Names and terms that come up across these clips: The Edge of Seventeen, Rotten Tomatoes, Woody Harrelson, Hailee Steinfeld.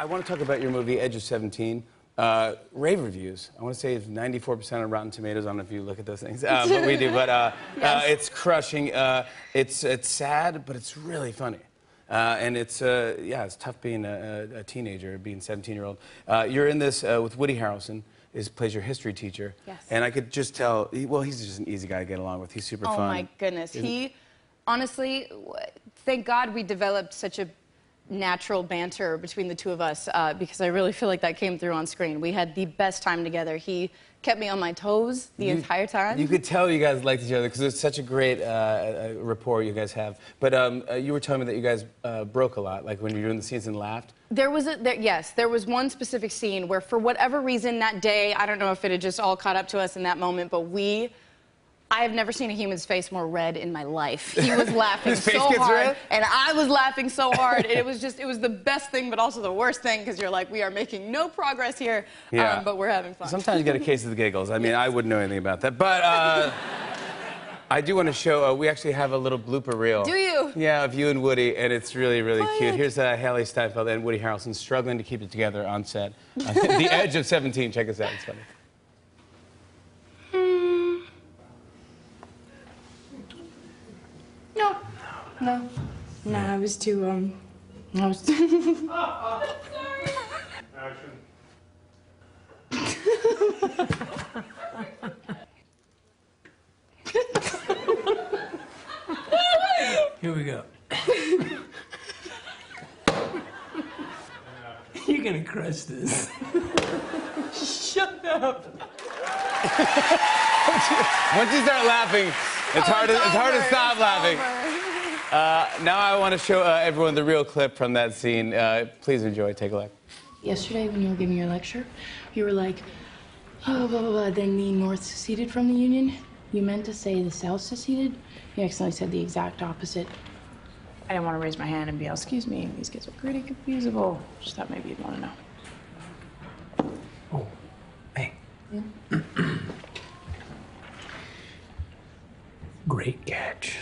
I want to talk about your movie, Edge of 17. Rave reviews. I want to say it's 94% on Rotten Tomatoes. I don't know if you look at those things, but we do. But yes. It's crushing. It's sad, but it's really funny. And it's, yeah, it's tough being a teenager, being a 17-year-old. You're in this with Woody Harrelson. He plays your history teacher. Yes. And I could just tell, well, he's just an easy guy to get along with. He's super fun. Oh, my goodness. He, honestly, thank God we developed such a natural banter between the two of us, because I really feel like that came through on screen. We had the best time together. He kept me on my toes the entire time. You could tell you guys liked each other because it's such a great rapport you guys have. But you were telling me that you guys broke a lot, like when you were doing the scenes and laughed. There was there was one specific scene where, for whatever reason that day, I don't know if it had just all caught up to us in that moment, but I have never seen a human's face more red in my life. He was laughing so hard, and I was laughing so hard, and it was the best thing, but also the worst thing, because you're like, we are making no progress here, but we're having fun. Sometimes you get a case of the giggles. I mean, I wouldn't know anything about that, but I do want to show, we actually have a little blooper reel. Do you? Yeah, of you and Woody, and it's really, really cute. Here's Hailee Steinfeld and Woody Harrelson struggling to keep it together on set. The Edge of 17, check this out, it's funny. No. No, I was too, I was too... Oh, I'm sorry. Action. Here we go. You're gonna crush this. Shut up. Once you start laughing, it's hard to stop laughing. Now I want to show everyone the real clip from that scene. Please enjoy. Take a look. Yesterday, when you were giving your lecture, you were like, oh, blah, blah, blah, then the North seceded from the Union. You meant to say the South seceded. You accidentally said the exact opposite. I didn't want to raise my hand and be all, excuse me, these kids are pretty confusable. Just thought maybe you'd want to know. Oh, hey. Yeah. Great catch.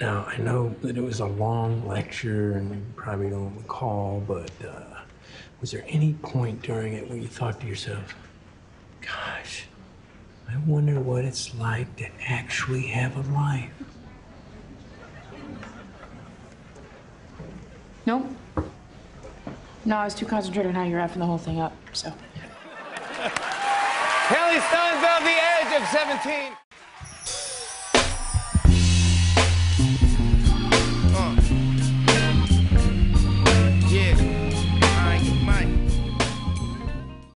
Now, I know that it was a long lecture and you probably don't recall, but was there any point during it where you thought to yourself, gosh, I wonder what it's like to actually have a life? Nope. No, I was too concentrated on how you're effing the whole thing up, so. Hailee Steinfeld, The Edge of 17.